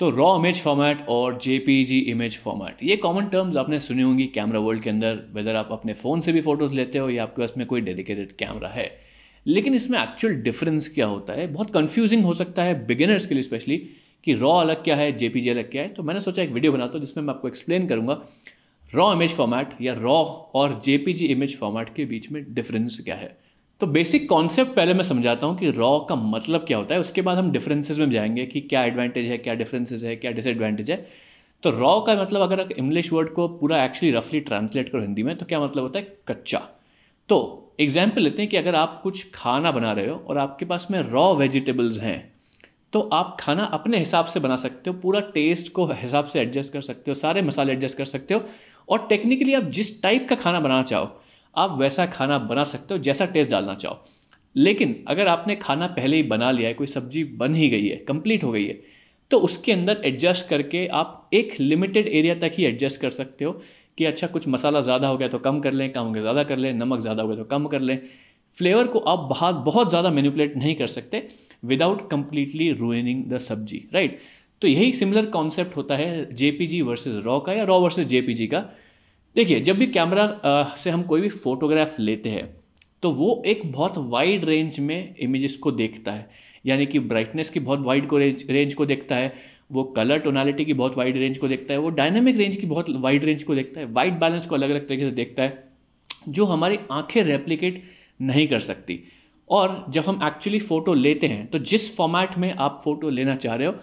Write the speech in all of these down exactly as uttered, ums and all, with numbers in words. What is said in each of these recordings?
तो raw image format और JPG image format, ये कॉमन टर्म्स आपने सुनी होंगी कैमरा वर्ल्ड के अंदर, वेदर आप अपने फ़ोन से भी फोटोज़ लेते हो या आपके पास में कोई डेडिकेटेड कैमरा है। लेकिन इसमें एक्चुअल डिफरेंस क्या होता है, बहुत कंफ्यूजिंग हो सकता है बिगिनर्स के लिए स्पेशली, कि रॉ अलग क्या है, जेपीजी अलग क्या है। तो मैंने सोचा एक वीडियो बनाता हूँ जिसमें मैं आपको एक्सप्लेन करूँगा रॉ इमेज फॉर्मेट या रॉ और जेपीजी इमेज फॉर्मेट के बीच में डिफरेंस क्या है। तो बेसिक कॉन्सेप्ट पहले मैं समझाता हूँ कि रॉ का मतलब क्या होता है, उसके बाद हम डिफरेंसेस में जाएंगे कि क्या एडवांटेज है, क्या डिफरेंसेस है, क्या डिसएडवांटेज है। तो रॉ का मतलब, अगर आप इंग्लिश वर्ड को पूरा एक्चुअली रफली ट्रांसलेट करो हिंदी में, तो क्या मतलब होता है, कच्चा। तो एग्जाम्पल लेते हैं कि अगर आप कुछ खाना बना रहे हो और आपके पास में रॉ वेजिटेबल्स हैं, तो आप खाना अपने हिसाब से बना सकते हो, पूरा टेस्ट को हिसाब से एडजस्ट कर सकते हो, सारे मसाले एडजस्ट कर सकते हो, और टेक्निकली आप जिस टाइप का खाना बनाना चाहो आप वैसा खाना बना सकते हो, जैसा टेस्ट डालना चाहो। लेकिन अगर आपने खाना पहले ही बना लिया है, कोई सब्जी बन ही गई है, कंप्लीट हो गई है, तो उसके अंदर एडजस्ट करके आप एक लिमिटेड एरिया तक ही एडजस्ट कर सकते हो कि अच्छा कुछ मसाला ज़्यादा हो गया तो कम कर लें, कम हो गया ज़्यादा कर लें, नमक ज़्यादा हो गया तो कम कर लें। फ्लेवर को आप बहुत बहुत ज़्यादा मैनिपुलेट नहीं कर सकते without completely ruining the sabzi, right. तो यही सिमिलर कॉन्सेप्ट होता है जेपीजी वर्सेज रॉ का या रॉ वर्सेज जेपीजी का। देखिए, जब भी कैमरा से हम कोई भी फोटोग्राफ लेते हैं तो वो एक बहुत वाइड रेंज में इमेजेस को देखता है, यानी कि ब्राइटनेस की बहुत वाइड को रेंज रेंज को देखता है, वो कलर टोनालिटी की बहुत वाइड रेंज को देखता है, वो डायनेमिक रेंज की बहुत वाइड रेंज को देखता है, वाइट बैलेंस को अलग अलग तरीके से देखता है जो हमारी आंखें रेप्लिकेट नहीं कर सकती। और जब हम एक्चुअली फ़ोटो लेते हैं तो जिस फॉर्मेट में आप फ़ोटो लेना चाह रहे हो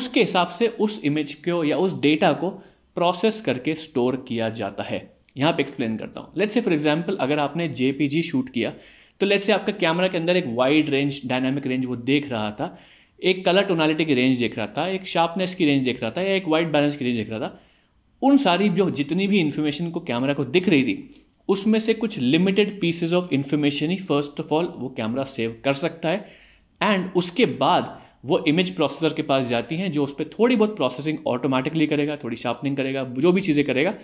उसके हिसाब से उस इमेज को या उस डेटा को प्रोसेस करके स्टोर किया जाता है। यहाँ पे एक्सप्लेन करता हूँ। लेट्स से फॉर एग्जांपल अगर आपने जेपीजी शूट किया तो लेट्स से आपका कैमरा के अंदर एक वाइड रेंज, डायनामिक रेंज वो देख रहा था, एक कलर टोनालिटी की रेंज देख रहा था, एक शार्पनेस की रेंज देख रहा था या एक वाइट बैलेंस की रेंज देख रहा था। उन सारी जो जितनी भी इन्फॉर्मेशन को कैमरा को दिख रही थी उसमें से कुछ लिमिटेड पीसेज ऑफ इन्फॉर्मेशन ही फर्स्ट ऑफ ऑल वो कैमरा सेव कर सकता है, एंड उसके बाद वो इमेज प्रोसेसर के पास जाती हैं जो उस पर थोड़ी बहुत प्रोसेसिंग ऑटोमेटिकली करेगा, थोड़ी शार्पनिंग करेगा, जो भी चीज़ें करेगा,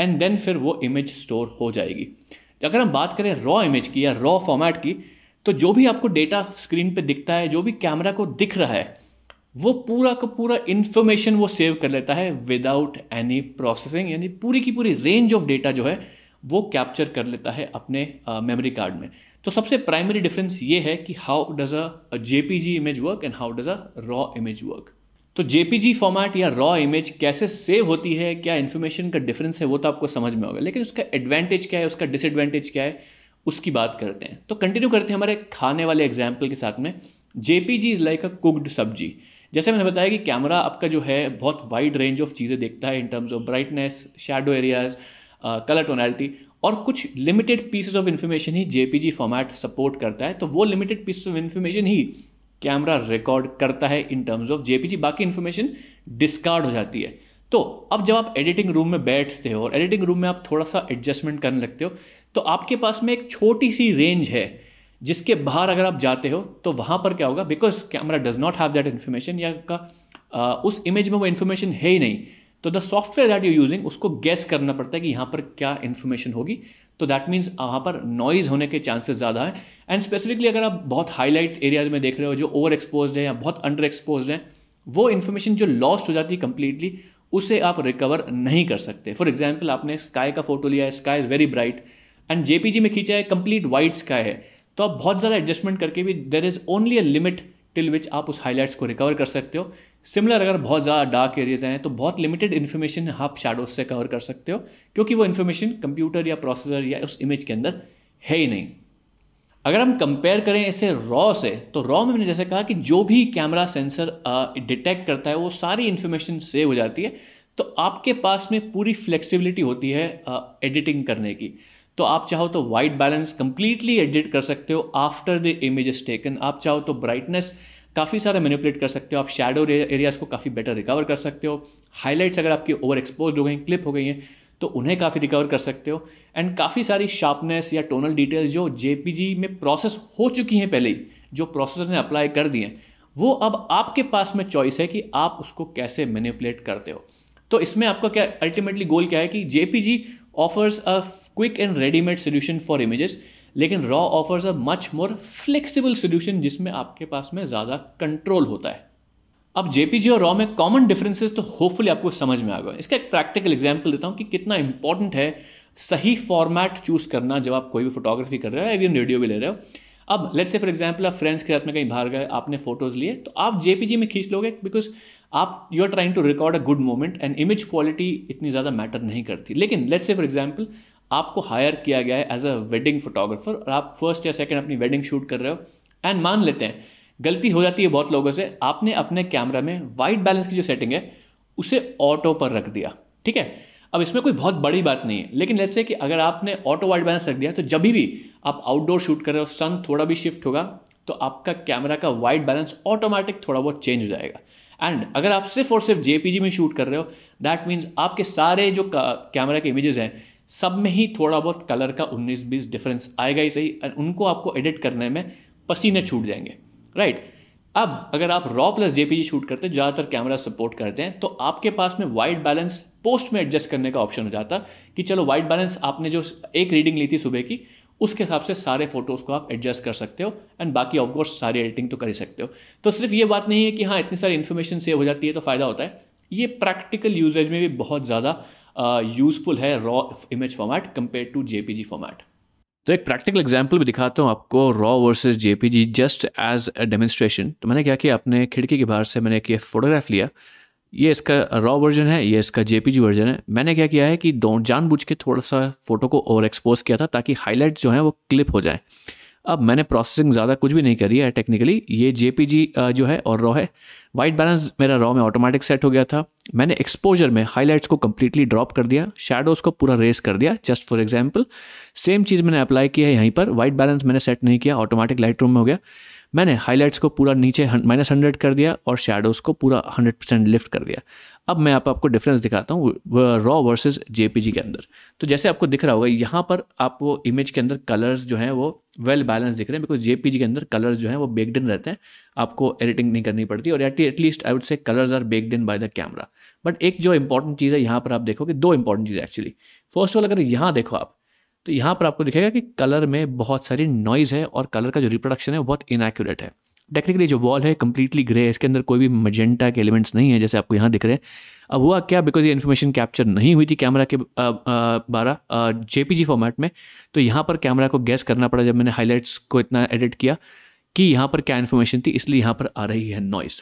एंड देन फिर वो इमेज स्टोर हो जाएगी। तो अगर हम बात करें रॉ इमेज की या रॉ फॉर्मेट की, तो जो भी आपको डेटा स्क्रीन पे दिखता है, जो भी कैमरा को दिख रहा है, वो पूरा का पूरा इन्फॉर्मेशन वो सेव कर लेता है विदाउट एनी प्रोसेसिंग, यानी पूरी की पूरी रेंज ऑफ डेटा जो है वो कैप्चर कर लेता है अपने मेमोरी कार्ड में। तो सबसे प्राइमरी डिफरेंस ये है कि how does a JPG image work and how does a raw image work. तो जेपीजी फॉर्मेट या रॉ इमेज कैसे सेव होती है, क्या इन्फॉर्मेशन का डिफरेंस है, वो तो आपको समझ में होगा, लेकिन उसका एडवांटेज क्या है, उसका डिसएडवांटेज क्या है, उसकी बात करते हैं। तो कंटिन्यू करते हैं हमारे खाने वाले एग्जाम्पल के साथ में। JPG is like a cooked sabzi. जैसे मैंने बताया कि कैमरा आपका जो है बहुत वाइड रेंज ऑफ चीज़ें देखता है in terms of brightness, shadow areas, colour tonality, और कुछ लिमिटेड पीसेस ऑफ इन्फॉर्मेशन ही जेपीजी फॉर्मेट सपोर्ट करता है। तो वो लिमिटेड पीसेस ऑफ इन्फॉर्मेशन ही कैमरा रिकॉर्ड करता है इन टर्म्स ऑफ जेपीजी, बाकी इन्फॉर्मेशन डिस्कार्ड हो जाती है। तो अब जब आप एडिटिंग रूम में बैठते हो और एडिटिंग रूम में आप थोड़ा सा एडजस्टमेंट करने लगते हो तो आपके पास में एक छोटी सी रेंज है जिसके बाहर अगर आप जाते हो तो वहाँ पर क्या होगा, because camera does not have that information, या का उस इमेज में वो इन्फॉर्मेशन है ही नहीं, तो the software that you using उसको गेस करना पड़ता है कि यहाँ पर क्या इन्फॉर्मेशन होगी। तो दैट मीन्स वहाँ पर नॉइज होने के चांसेस ज़्यादा है, एंड स्पेसिफिकली अगर आप बहुत हाईलाइट एरियाज में देख रहे हो जो ओवर एक्सपोज्ड है या बहुत अंडर एक्सपोज्ड है, वो इन्फॉर्मेशन जो लॉस्ट हो जाती है कंप्लीटली उसे आप रिकवर नहीं कर सकते। फॉर एग्जाम्पल आपने स्काई का फोटो लिया है, sky is very bright, and JPG में खींचा है, कंप्लीट वाइट स्काई है, तो आप बहुत ज़्यादा एडजस्टमेंट करके भी there is only a limit till which आप उस हाईलाइट्स को रिकवर कर सकते हो। सिमिलर अगर बहुत ज़्यादा डार्क एरियाज हैं तो बहुत लिमिटेड इन्फॉर्मेशन आप शैडोज से कवर कर सकते हो, क्योंकि वो इन्फॉर्मेशन कंप्यूटर या प्रोसेसर या उस इमेज के अंदर है ही नहीं। अगर हम कंपेयर करें इसे रॉ से, तो रॉ में मैंने जैसे कहा कि जो भी कैमरा सेंसर डिटेक्ट करता है वो सारी इन्फॉर्मेशन सेव हो जाती है, तो आपके पास में पूरी फ्लेक्सिबिलिटी होती है एडिटिंग uh, करने की। तो आप चाहो तो वाइट बैलेंस कंप्लीटली एडिट कर सकते हो after the image is taken, आप चाहो तो ब्राइटनेस काफ़ी सारा मैनिपुलेट कर सकते हो, आप शेडो एरियाज़ को काफ़ी बेटर रिकवर कर सकते हो, हाईलाइट्स अगर आपकी ओवर एक्सपोज्ड हो गई, क्लिप हो गई हैं, तो उन्हें काफ़ी रिकवर कर सकते हो, एंड काफ़ी सारी शार्पनेस या टोनल डिटेल्स जो जेपीजी में प्रोसेस हो चुकी हैं पहले ही, जो प्रोसेसर ने अप्लाई कर दिए, वो अब आपके पास में चॉइस है कि आप उसको कैसे मैनिपुलेट करते हो। तो इसमें आपका क्या अल्टीमेटली गोल क्या है कि JPG offers a quick and readymade solution for images, लेकिन raw offers a much more flexible solution जिसमें आपके पास में ज़्यादा कंट्रोल होता है। अब जेपीजी और रॉ में कॉमन डिफरेंसेस तो होपफुली आपको समझ में आ गए। इसका एक प्रैक्टिकल एग्जांपल देता हूँ कि कितना इंपॉर्टेंट है सही फॉर्मेट चूज करना जब आप कोई भी फोटोग्राफी कर रहे हो या वीडियो भी ले रहे हो। अब लेट्स से फॉर एग्जांपल आप फ्रेंड्स के साथ में कहीं बाहर गए, आपने फोटोज लिए, तो आप जेपीजी में खींच लोगे बिकॉज आप you are trying to record a good moment and image quality इतनी ज़्यादा मैटर नहीं करती। लेकिन लेट्स से फॉर एग्जाम्पल आपको हायर किया गया है एज अ वेडिंग फोटोग्राफर और आप फर्स्ट या सेकेंड अपनी वेडिंग शूट कर रहे हो एंड मान लेते हैं गलती हो जाती है बहुत लोगों से, आपने अपने कैमरा में वाइट बैलेंस की जो सेटिंग है उसे ऑटो पर रख दिया। ठीक है, अब इसमें कोई बहुत बड़ी बात नहीं है, लेकिन लेट्स से कि अगर आपने ऑटो वाइट बैलेंस रख दिया तो जब भी आप आउटडोर शूट कर रहे हो, सन थोड़ा भी शिफ्ट होगा तो आपका कैमरा का वाइट बैलेंस ऑटोमेटिक थोड़ा बहुत चेंज हो जाएगा। एंड अगर आप सिर्फ और सिर्फ जेपीजी में शूट कर रहे हो दैट मीन्स आपके सारे जो कैमरा के इमेजेस हैं सब में ही थोड़ा बहुत कलर का उन्नीस बीस डिफरेंस आएगा ही सही एंड उनको आपको एडिट करने में पसीने छूट जाएंगे, राइट right. अब अगर आप रॉ प्लस जेपीजी शूट करते हैं, ज़्यादातर कैमरा सपोर्ट करते हैं, तो आपके पास में वाइट बैलेंस पोस्ट में एडजस्ट करने का ऑप्शन हो जाता कि चलो वाइट बैलेंस आपने जो एक रीडिंग ली थी सुबह की उसके हिसाब से सारे फोटोज़ को आप एडजस्ट कर सकते हो एंड बाकी ऑफकोर्स सारी एडिटिंग तो कर ही सकते हो। तो सिर्फ ये बात नहीं है कि हाँ इतनी सारी इन्फॉर्मेशन सेव हो जाती है तो फ़ायदा होता है, ये प्रैक्टिकल यूजेज में भी बहुत ज़्यादा यूजफुल है raw image format compare to JPG format. तो एक प्रैक्टिकल एग्जांपल भी दिखाता हूँ आपको raw versus JPG just as a demonstration. तो मैंने क्या किया, अपने खिड़की के बाहर से मैंने एक फोटोग्राफ लिया, ये इसका रॉ वर्जन है, ये इसका जेपीजी वर्जन है। मैंने क्या किया है कि जानबूझ के थोड़ा सा फोटो को ओवर एक्सपोज किया था ताकि हाईलाइट जो है वो क्लिप हो जाए। अब मैंने प्रोसेसिंग ज़्यादा कुछ भी नहीं करी है टेक्निकली, ये जेपीजी जो है और रॉ है, वाइट बैलेंस मेरा रॉ में ऑटोमेटिक सेट हो गया था। मैंने एक्सपोजर में हाईलाइट्स को कम्प्लीटली ड्रॉप कर दिया, शेडोज़ को पूरा रेस कर दिया। जस्ट फॉर एग्जांपल सेम चीज़ मैंने अप्लाई की है यहीं पर, वाइट बैलेंस मैंने सेट नहीं किया, ऑटोमेटिक लाइटरूम में हो गया। मैंने हाईलाइट्स को पूरा नीचे माइनस हंड्रेड कर दिया और शेडोज़ को पूरा हंड्रेड परसेंट लिफ्ट कर दिया। अब मैं आप आपको डिफरेंस दिखाता हूँ रॉ वर्सेस जेपीजी के अंदर। तो जैसे आपको दिख रहा होगा यहाँ पर आपको इमेज के अंदर कलर्स जो हैं वो वेल बैलेंस दिख रहे हैं बिकॉज जेपीजी के अंदर कलर्स जो हैं वो बेक्ड इन रहते हैं, आपको एडिटिंग नहीं करनी पड़ती और at least I would say colours are baked in by the camera. But एक जो इंपॉर्टेंट चीज़ है यहाँ पर आप देखोगे, दो इंपॉर्टेंट चीज़ एक्चुअली। फर्स्ट ऑफ ऑल अगर यहाँ देखो आप तो यहाँ पर आपको दिखेगा कि कलर में बहुत सारी नॉइज़ है और कलर का जो रिप्रोडक्शन है वो बहुत इनएक्यूरेट है। टेक्निकली जो वॉल है कंप्लीटली ग्रे है, इसके अंदर कोई भी मजेंटा के एलिमेंट्स नहीं है जैसे आपको यहाँ दिख रहे हैं। अब हुआ क्या, बिकॉज ये इन्फॉर्मेशन कैप्चर नहीं हुई थी कैमरा के बारह जेपीजी फॉर्मेट में, तो यहाँ पर कैमरा को गेस करना पड़ा जब मैंने हाईलाइट्स को इतना एडिट किया कि यहाँ पर क्या इन्फॉर्मेशन थी, इसलिए यहाँ पर आ रही है नॉइज़।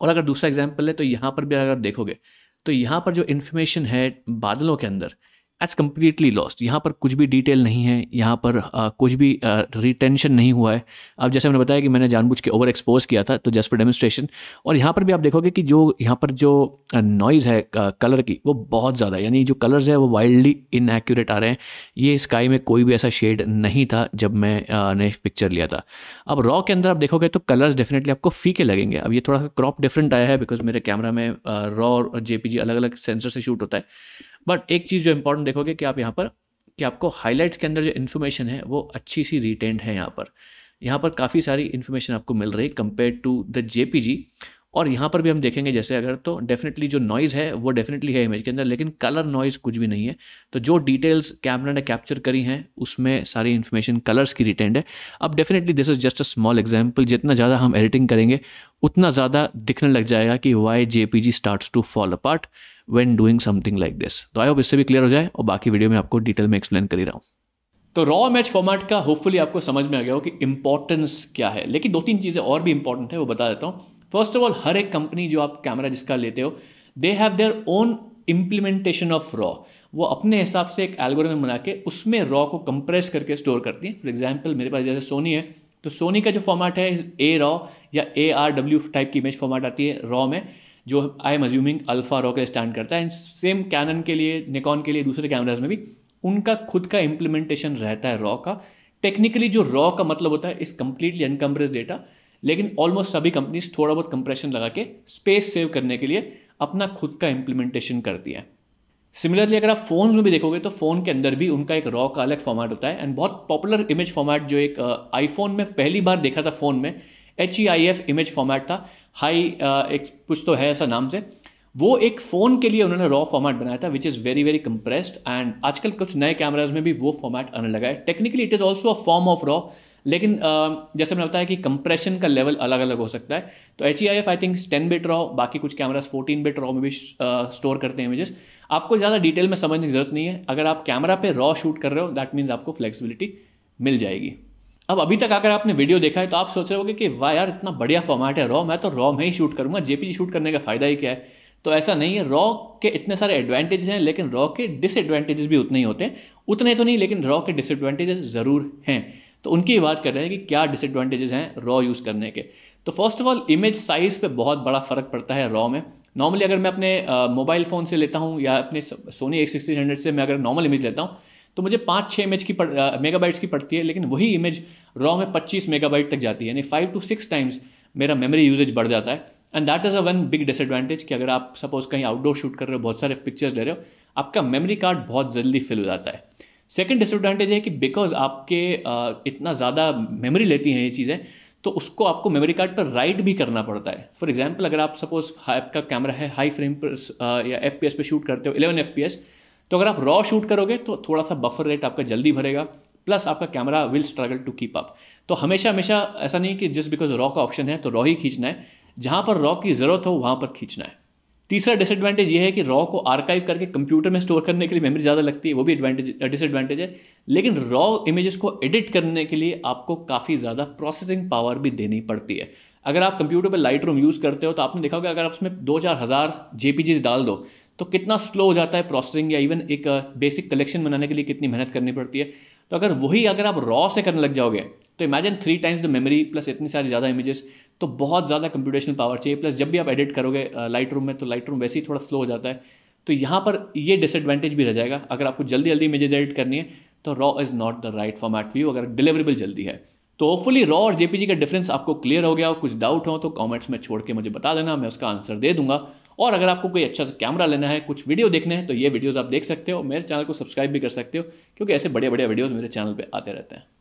और अगर दूसरा एग्जाम्पल है तो यहाँ पर भी अगर आप देखोगे तो यहाँ पर जो इन्फॉर्मेशन है बादलों के अंदर एट्स कम्प्लीटली लॉस्ट, यहाँ पर कुछ भी डिटेल नहीं है, यहाँ पर आ, कुछ भी रिटेंशन नहीं हुआ है। अब जैसे मैंने बताया कि मैंने जानबूझ के ओवर एक्सपोज किया था तो जस्ट फॉर डेमोन्स्ट्रेशन। और यहाँ पर भी आप देखोगे कि जो यहाँ पर जो नॉइज़ है आ, कलर की वो बहुत ज़्यादा, यानी जो कलर्स है वो वाइल्डली इनएक्यूरेट आ रहे हैं। ये स्काई में कोई भी ऐसा शेड नहीं था जब मैंने पिक्चर लिया था। अब रॉ के अंदर आप देखोगे तो कलर्स डेफिनेटली आपको फीके लगेंगे। अब ये थोड़ा सा क्रॉप डिफरेंट आया है बिकॉज मेरे कैमरा में रॉ और जेपीजी अलग अलग सेंसर से शूट होता है। बट एक चीज़ जो इंपॉर्टेंट देखोगे कि आप यहाँ पर कि आपको हाईलाइट्स के अंदर जो इन्फॉर्मेशन है वो अच्छी सी रिटेंड है, यहाँ पर यहाँ पर काफ़ी सारी इन्फॉर्मेशन आपको मिल रही है कंपेयर टू द जेपीजी। और यहाँ पर भी हम देखेंगे जैसे अगर तो डेफिनेटली जो नॉइज़ है वो डेफिनेटली है इमेज के अंदर, लेकिन कलर नॉइज़ कुछ भी नहीं है। तो जो डिटेल्स कैमरा ने कैप्चर करी हैं उसमें सारी इन्फॉर्मेशन कलर्स की रिटेंड है। अब definitely this is just a small example, जितना ज़्यादा हम एडिटिंग करेंगे उतना ज़्यादा दिखने लग जाएगा कि why JPG starts to fall apart when doing something like this. तो आई होप इससे भी क्लियर हो जाए और बाकी वीडियो में आपको डिटेल में एक्सप्लेन कर ही रहा हूँ। तो रॉ इमेज फॉर्मेट का होपफुली आपको समझ में आ गया हो कि इंपॉर्टेंस क्या है, लेकिन दो तीन चीज़ें और भी इंपॉर्टेंट है वो बता देता हूँ। फर्स्ट ऑफ ऑल हर एक कंपनी जो आप कैमरा जिसका लेते हो they have their own implementation of raw, वो अपने हिसाब से एक एल्गोरिथम बना के उसमें रॉ को कंप्रेस करके स्टोर करती है। फॉर एग्जाम्पल मेरे पास जैसे सोनी है तो सोनी का जो फॉर्मेट है ए रॉ या ए आर डब्ल्यू टाइप की इमेज फॉर्मेट आती है रॉ में, जो I am assuming alpha raw के स्टैंड करता है। एंड सेम कैनन के लिए, निकॉन के लिए, दूसरे कैमराज में भी उनका खुद का इम्प्लीमेंटेशन रहता है रॉ का। टेक्निकली जो रॉ का मतलब होता है इस कम्प्लीटली अनकम्प्रेस डेटा, लेकिन ऑलमोस्ट सभी कंपनीज थोड़ा बहुत कंप्रेशन लगा के स्पेस सेव करने के लिए अपना खुद का इम्प्लीमेंटेशन करती है। सिमिलरली अगर आप फोन्स में भी देखोगे तो फ़ोन के अंदर भी उनका एक रॉ का अलग फॉर्मेट होता है। एंड बहुत पॉपुलर इमेज फॉर्मेट जो एक आईफोन uh, में पहली बार देखा था फ़ोन में, H E I F image format था, हाई uh, एक कुछ तो है ऐसा नाम से, वो एक फ़ोन के लिए उन्होंने रॉ फॉर्मेट बनाया था which is very very compressed. And आजकल कुछ नए कैमराज में भी वो फॉर्मेट आने लगा है। Technically it is also a form of raw लेकिन जैसे मैंने बताया कि कंप्रेशन का लेवल अलग अलग हो सकता है, तो H E I F I think ten bit raw, बाकी कुछ कैमरास फोर्टीन बिट रॉ में भी स्टोर करते हैं इमेजेस। आपको ज़्यादा डिटेल में समझने की जरूरत नहीं है, अगर आप कैमरा पे रॉ शूट कर रहे हो दैट मीन्स आपको फ्लेक्सिबिलिटी मिल जाएगी। अब अभी तक अगर आपने वीडियो देखा है तो आप सोच रहे होगे कि वाह यार इतना बढ़िया फॉर्मेट है रॉ, मैं तो रॉ में ही शूट करूँगा, जेपीजी शूट करने का फ़ायदा ही क्या है। तो ऐसा नहीं है, रॉ के इतने सारे एडवांटेजेस हैं लेकिन रॉ के डिसएडवांटेजेस भी उतने ही होते हैं, उतने तो नहीं लेकिन रॉ के डिसएडवांटेजेस ज़रूर हैं। तो उनकी बात कर रहे हैं कि क्या डिसएडवांटेजेस हैं रॉ यूज़ करने के। तो first of all image size पे बहुत बड़ा फ़र्क पड़ता है रॉ में। नॉर्मली अगर मैं अपने मोबाइल फ़ोन से लेता हूँ या अपने Sony A six three hundred से मैं अगर नॉर्मल इमेज लेता हूँ तो मुझे पाँच छः इमेज की मेगा बाइट्स की पड़ती है, लेकिन वही इमेज रॉ में पच्चीस मेगा बाइट तक जाती है, यानी फाइव टू सिक्स टाइम्स मेरा मेमोरी यूजेज बढ़ जाता है। And that is a one big disadvantage कि अगर आप सपोज कहीं आउटडोर शूट कर रहे हो, बहुत सारे पिक्चर्स ले रहे हो, आपका मेमोरी कार्ड बहुत जल्दी फिल हो जाता है। सेकंड डिसएडवांटेज है कि बिकॉज आपके इतना ज़्यादा मेमोरी लेती हैं ये चीज़ें, तो उसको आपको मेमोरी कार्ड पर राइट भी करना पड़ता है। फॉर एग्जाम्पल अगर आप सपोज आपका कैमरा है हाई फ्रेम पर या एफ पी एस पे शूट करते हो इलेवन एफ पी एस, तो अगर आप रॉ शूट करोगे तो थोड़ा सा बफर रेट आपका जल्दी भरेगा, प्लस आपका camera will struggle to keep up. तो हमेशा हमेशा ऐसा नहीं कि जिस बिकॉज रॉ का ऑप्शन है तो रॉ ही खींचना है, जहाँ पर रॉ की ज़रूरत हो वहाँ पर खींचना है। तीसरा डिसएडवांटेज ये है कि रॉ को आर्काइव करके कंप्यूटर में स्टोर करने के लिए मेमोरी ज़्यादा लगती है, वो भी एडवांटेज डिसएडवांटेज है। लेकिन रॉ इमेजेस को एडिट करने के लिए आपको काफ़ी ज़्यादा प्रोसेसिंग पावर भी देनी पड़ती है। अगर आप कंप्यूटर पर लाइट रूम यूज़ करते हो तो आपने देखा होगा अगर आप उसमें दो चार हज़ार जेपीजीज डाल दो तो कितना स्लो हो जाता है प्रोसेसिंग, या इवन एक बेसिक कलेक्शन बनाने के लिए कितनी मेहनत करनी पड़ती है। तो अगर वही अगर आप रॉ से करने लग जाओगे तो imagine three times the memory plus इतनी सारी ज़्यादा इमेजेस, तो बहुत ज़्यादा कंप्यूटेशनल पावर चाहिए। प्लस जब भी आप एडिट करोगे लाइट रूम में तो लाइट रूम वैसे ही थोड़ा स्लो हो जाता है, तो यहाँ पर ये डिसएडवांटेज भी रह जाएगा। अगर आपको जल्दी जल्दी इमेजेस एडिट करनी है तो raw is not the right format for you, अगर डिलीवरेबल जल्दी है तो। होपफुली रॉ और जेपीजी का डिफरेंस आपको क्लियर हो गया हो। कुछ डाउट हो तो कॉमेंट्स में छोड़ के मुझे बता देना, मैं उसका आंसर दे दूंगा। और अगर आपको कोई अच्छा सा कैमरा लेना है, कुछ वीडियो देखने हैं तो ये वीडियोस आप देख सकते हो, मेरे चैनल को सब्सक्राइब भी कर सकते हो क्योंकि ऐसे बड़े बड़े वीडियोस मेरे चैनल पे आते रहते हैं।